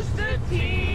just a team.